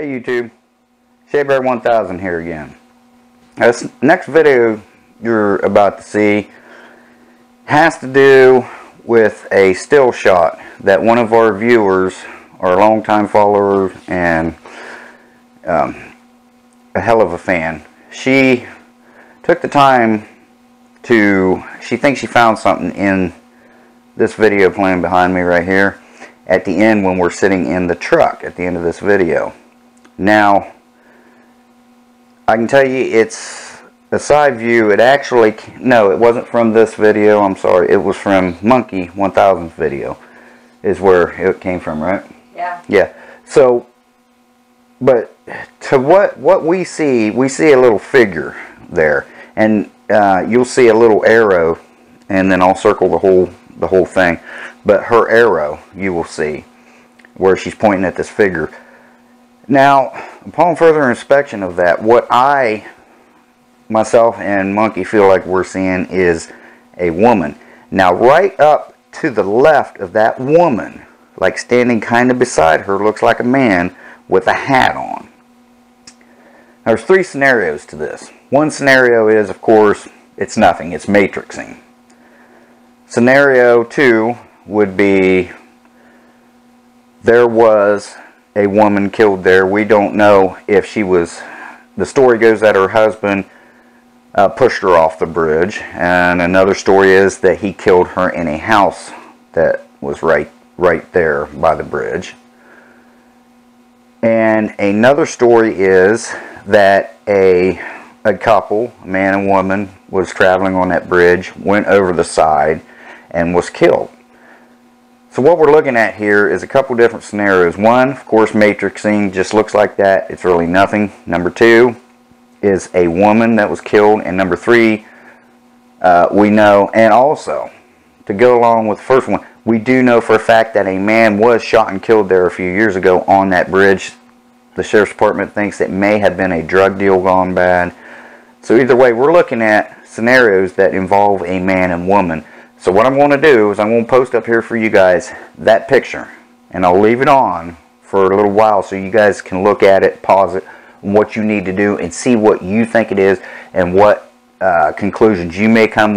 Hey YouTube, Shabear 1000 here again. This next video you're about to see has to do with a still shot that one of our viewers, our longtime follower and a hell of a fan, she took the time to, she thinks she found something in this video playing behind me right here at the end when we're sitting in the truck at the end of this video. Now, I can tell you it's a side view. It actually, no, it wasn't from this video. I'm sorry. It was from Monkey 1000's video is where it came from, right? Yeah. Yeah. So, but to what we see a little figure there. And you'll see a little arrow, and then I'll circle the whole thing. But her arrow, you will see, where she's pointing at this figure. Now, upon further inspection of that, what I, myself and Monkey feel like we're seeing is a woman. Now, right up to the left of that woman, like standing kind of beside her, looks like a man with a hat on. There's three scenarios to this. One scenario is, of course, it's nothing. It's matrixing. Scenario two would be there was a woman killed there. We don't know if she was, the story goes that her husband pushed her off the bridge, and another story is that he killed her in a house that was right there by the bridge, and another story is that a couple, a man and woman, was traveling on that bridge, went over the side and was killed. So what we're looking at here is a couple different scenarios. One, of course, matrixing, just looks like that. It's really nothing. Number two is a woman that was killed. And number three, we know, and also, to go along with the first one, we do know for a fact that a man was shot and killed there a few years ago on that bridge. The sheriff's department thinks it may have been a drug deal gone bad. So either way, we're looking at scenarios that involve a man and woman. So what I'm going to do is I'm going to post up here for you guys that picture, and I'll leave it on for a little while so you guys can look at it, pause it, what you need to do, and see what you think it is and what conclusions you may come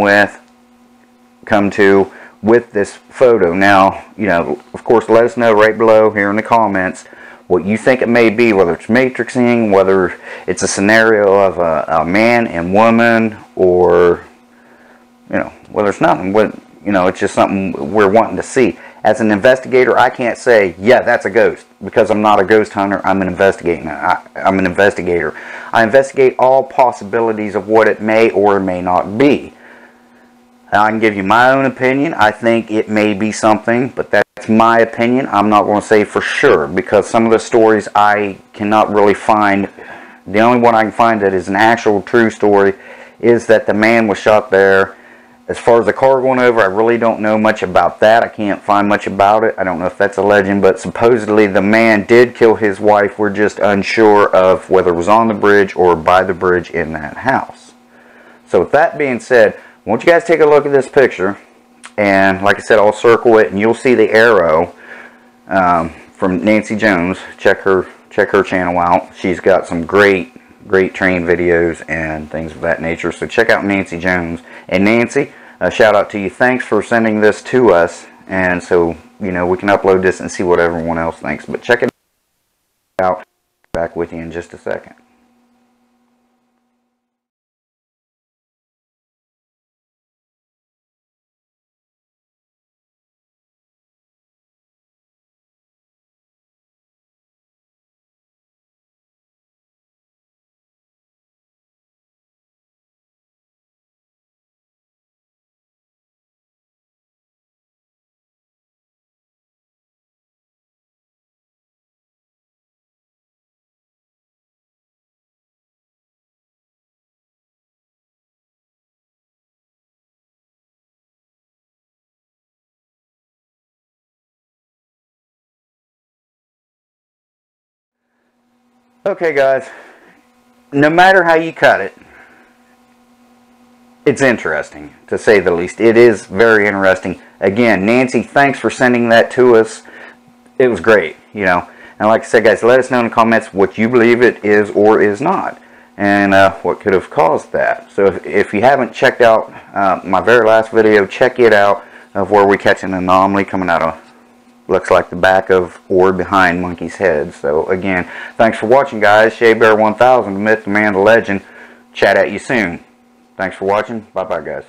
to with this photo. Now, you know, of course, let us know right below here in the comments what you think it may be, whether it's matrixing, whether it's a scenario of a man and woman, or, you know, well, there's nothing. You know, it's just something we're wanting to see. As an investigator, I can't say, yeah, that's a ghost, because I'm not a ghost hunter. I'm an investigator. I'm an investigator. I investigate all possibilities of what it may or may not be. I can give you my own opinion. I think it may be something, but that's my opinion. I'm not going to say for sure, because some of the stories I cannot really find. The only one I can find that is an actual true story is that the man was shot there. As far as the car going over, I really don't know much about that. I can't find much about it. I don't know if that's a legend, but supposedly the man did kill his wife. We're just unsure of whether it was on the bridge or by the bridge in that house. So with that being said, I want you guys to take a look at this picture. And like I said, I'll circle it, and you'll see the arrow from Nancy Jones. Check her channel out. She's got some great train videos and things of that nature. So check out Nancy Jones. And Nancy, a shout out to you. Thanks for sending this to us, and so, you know, we can upload this and see what everyone else thinks. But check it out. Back with you in just a second. Okay guys, no matter how you cut it, it's interesting, to say the least. It is very interesting. Again, Nancy, thanks for sending that to us. It was great, you know. And like I said, guys, let us know in the comments what you believe it is or is not, and what could have caused that. So if you haven't checked out my very last video, check it out, of where we catch an anomaly coming out of, looks like the back of or behind monkeys' heads. So again, thanks for watching, guys. SheaBear 1000, the myth, the man, the legend. Chat at you soon. Thanks for watching. Bye-bye, guys.